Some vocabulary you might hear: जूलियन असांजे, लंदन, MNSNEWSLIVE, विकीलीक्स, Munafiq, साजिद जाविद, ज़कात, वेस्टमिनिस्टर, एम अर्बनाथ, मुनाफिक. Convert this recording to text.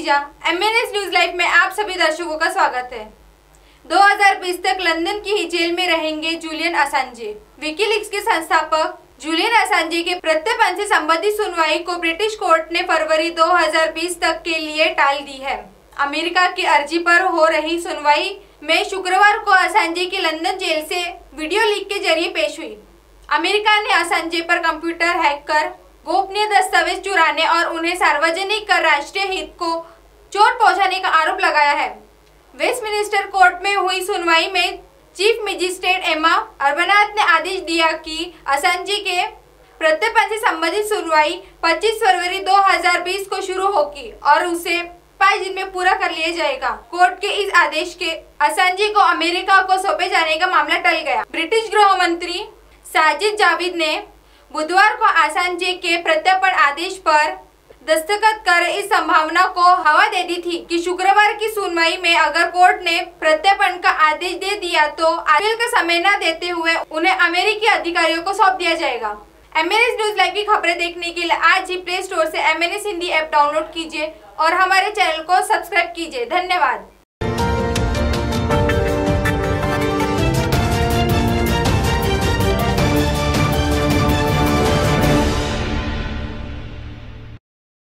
भतीजा MNS news live में आप सभी दर्शकों का स्वागत है। 2020 तक लंदन की ही जेल में रहेंगे जूलियन असांजे। विकीलीक्स के संस्थापक जूलियन असांजे के प्रत्यर्पण से संबंधित सुनवाई को ब्रिटिश कोर्ट ने फरवरी 2020 तक के लिए टाल दी है। अमेरिका की अर्जी पर हो रही सुनवाई में शुक्रवार को असांजे की लंदन जेल से वीडियो लीक के जरिए पेश हुई। अमेरिका ने असांजे पर कंप्यूटर हैक कर गोपनीय दस्तावेज चुराने और उन्हें सार्वजनिक और राष्ट्रीय हित को चोट पहुंचाने का आरोप लगाया है। वेस्टमिनिस्टर कोर्ट में हुई सुनवाई में चीफ मजिस्ट्रेट एम अर्बनाथ ने आदेश दिया कि असांजे के प्रत्यर्पण से संबंधित सुनवाई 25 फरवरी 2020 को शुरू होगी और उसे 5 दिन में पूरा कर लिया जाएगा। कोर्ट के इस आदेश के असांजे को अमेरिका को सौंपे जाने का मामला टल गया। ब्रिटिश गृह मंत्री साजिद जाविद ने बुधवार को असांजे के प्रत्यर्पण आदेश पर दस्तखत कर इस संभावना को हवा दे दी थी कि शुक्रवार की सुनवाई में अगर कोर्ट ने प्रत्यर्पण का आदेश दे दिया तो अपील का समय न देते हुए उन्हें अमेरिकी अधिकारियों को सौंप दिया जाएगा। MNS न्यूज लाइव की खबरें देखने के लिए आज ही प्ले स्टोर से MNS हिंदी ऐप डाउनलोड कीजिए और हमारे चैनल को सब्सक्राइब कीजिए। धन्यवाद।